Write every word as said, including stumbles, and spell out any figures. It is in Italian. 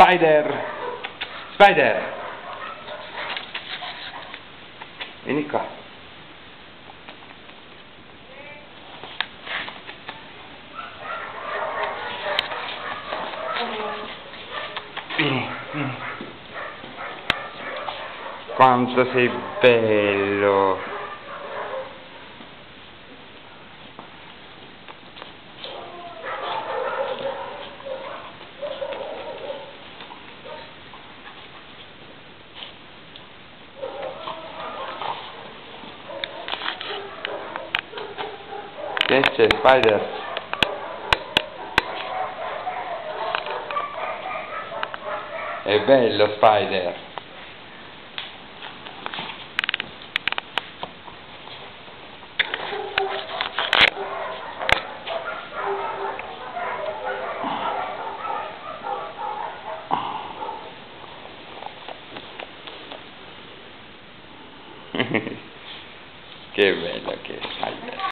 Spider, Spider, vieni qua. Vieni, vieni. Quanto sei bello. Che c'è, Spider? È bello, Spider. Che bello che è, Spider.